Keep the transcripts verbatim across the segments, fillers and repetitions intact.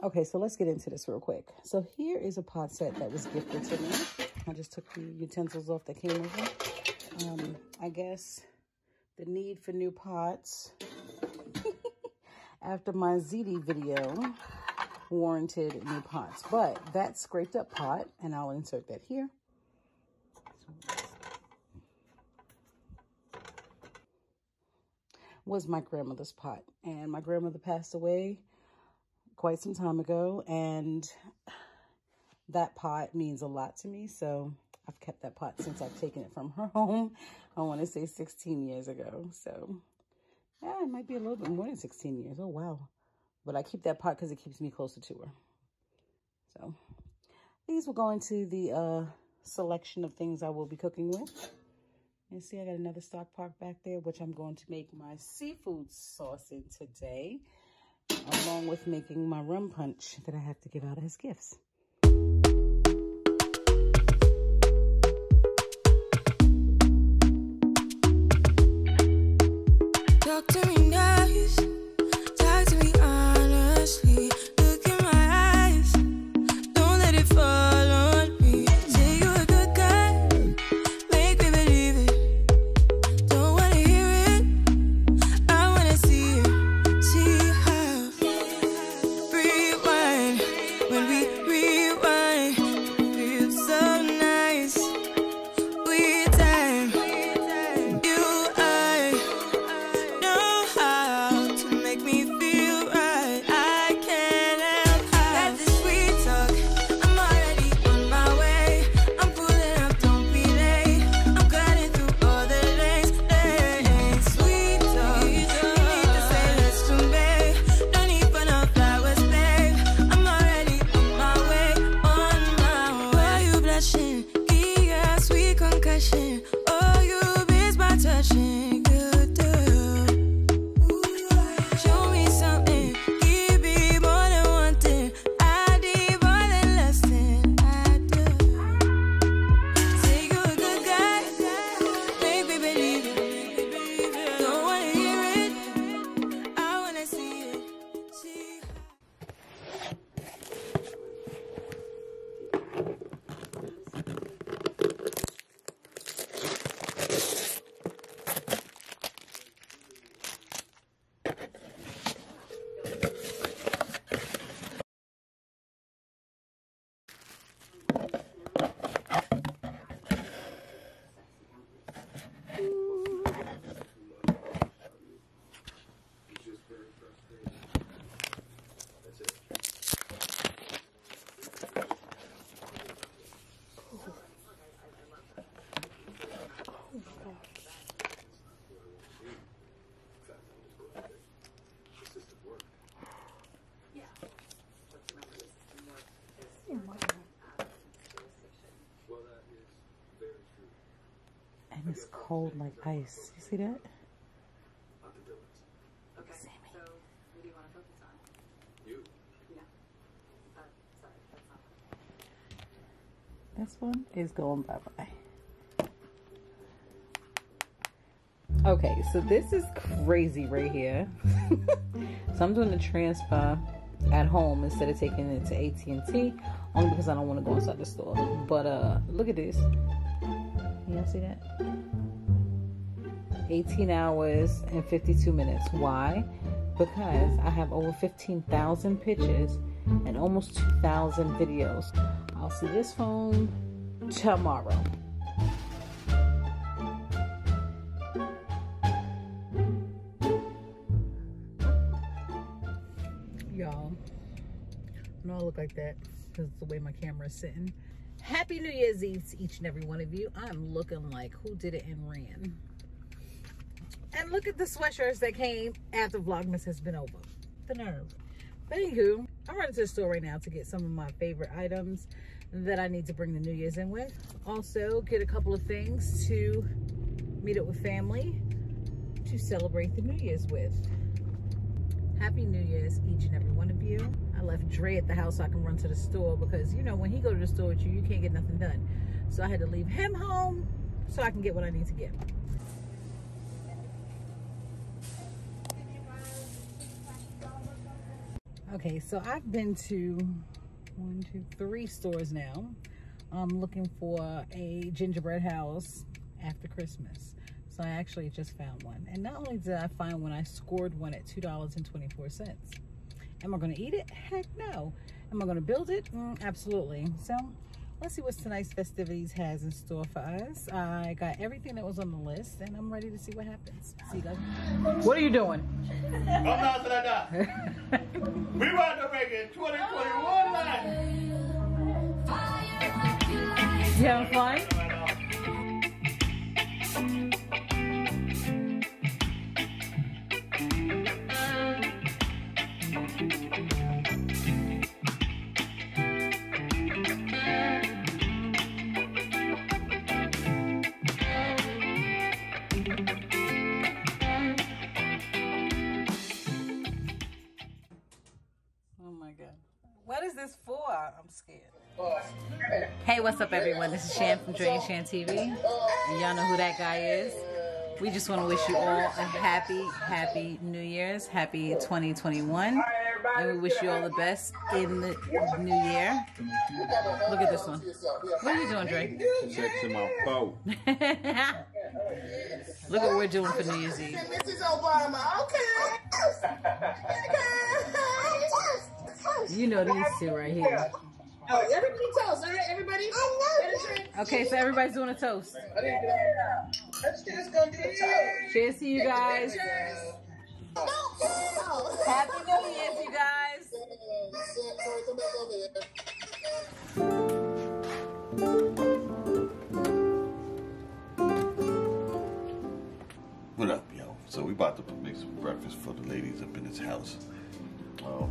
Okay, so let's get into this real quick. So here is a pot set that was gifted to me. I just took the utensils off that came with it. Um, I guess the need for new pots after my ziti video warranted new pots. But that scraped up pot, and I'll insert that here. Was my grandmother's pot, and my grandmother passed away quite some time ago, and that pot means a lot to me, so I've kept that pot since I've taken it from her home. I want to say sixteen years ago, so yeah, it might be a little bit more than sixteen years. Oh wow. But I keep that pot because it keeps me closer to her. So these will go into the uh selection of things I will be cooking with. And see, I got another stock pot back there, which I'm going to make my seafood sauce in today, along with making my rum punch that I have to give out as gifts. It's cold like ice. You see that? Okay, Sammy. So what do you want to focus on? You. Yeah. Uh, sorry, that's not one. This one is going bye-bye. Okay, so this is crazy right here. So I'm doing the transfer at home instead of taking it to A T and T, only because I don't want to go inside the store. But uh, look at this. Y'all see that? eighteen hours and fifty-two minutes. Why? Because I have over fifteen thousand pictures and almost two thousand videos. I'll see this phone tomorrow. Y'all, I know I look like that because of the way my camera is sitting. Happy New Year's Eve to each and every one of you. I'm looking like who did it and ran. And look at the sweatshirts that came after Vlogmas has been over. The nerve. But anywho, I'm running to the store right now to get some of my favorite items that I need to bring the New Year's in with. Also, get a couple of things to meet up with family to celebrate the New Year's with. Happy New Year's, each and every one of you. I left Dre at the house so I can run to the store because, you know, when he go to the store with you, you can't get nothing done. So I had to leave him home so I can get what I need to get. Okay, so I've been to one, two, three stores now. I'm looking for a gingerbread house after Christmas. So I actually just found one. And not only did I find one, I scored one at two dollars and twenty-four cents. Am I going to eat it? Heck no. Am I going to build it? Mm, absolutely. So let's see what tonight's festivities has in store for us. I got everything that was on the list, and I'm ready to see what happens. See you guys. What are you doing? I'm not that I We about to make it twenty twenty-one night. You having fun? I'm scared. Hey, what's up, everyone? This is Chan from Dre and Chan T V. And y'all know who that guy is. We just want to wish you all a happy, happy New Year's. Happy twenty twenty-one. And we wish you all the best in the new year. Look at this one. What are you doing, Dre? Texting my phone. Look what we're doing for New Year's Eve. Missus Obama, okay. You know these two right here. Oh, everybody toast, all right, everybody? Okay, so everybody's doing a toast. Cheers to you guys. Happy New Year to you guys. What up, yo? So we about to make some breakfast for the ladies up in this house. Um,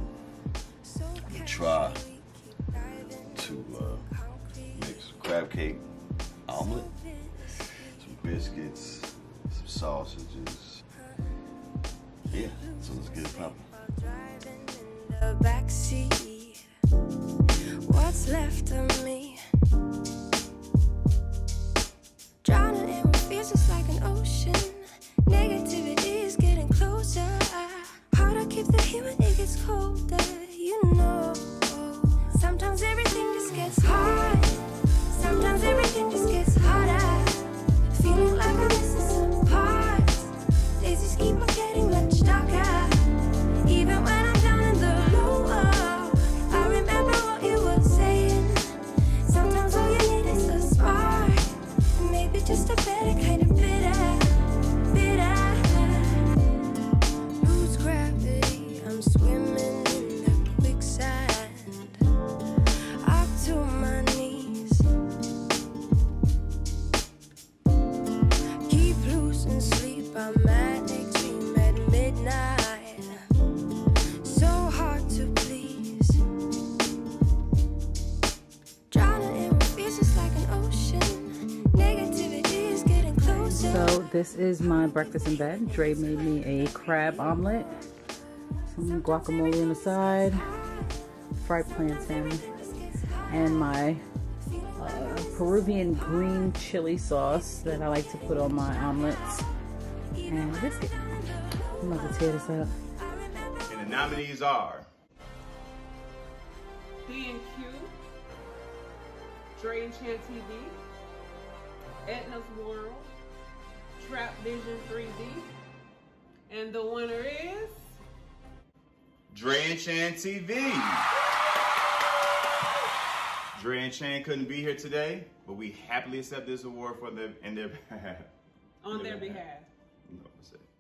I'm gonna try to uh, make some crab cake omelet, some biscuits, some sausages. Yeah, so let's get it poppin'. Driving in the backseat, what's left of me? Drowning in what feels just like an ocean. Negativity is getting closer. How to keep the heat when it gets colder? You know, sometimes everything just gets hard. Sometimes everything just gets harder. Feeling like I'm missing some parts. Days just keep on getting much darker. Even when I'm down in the lower, I remember what you were saying. Sometimes all you need is a spark, and maybe just a better kind of bitter, bitter. I'm swimming in the quicksand, up to my knees. Keep losing sleep, I'm manic dream at midnight. So hard to please. Drowning in what feels just like an ocean. Negativity is getting closer. So this is my breakfast in bed. Dre made me a crab omelet. Some guacamole on the side, fried plantain, and my uh, Peruvian green chili sauce that I like to put on my omelets, and biscuit. I'm about to tear this up. And the nominees are D and Q, Dre and Chan T V, Aetna's World, Crap Vision three D, and the winner is Dre and Chan T V. Dre and Chan couldn't be here today, but we happily accept this award for them and their behalf. On their behalf. behalf. No, I'm sorry.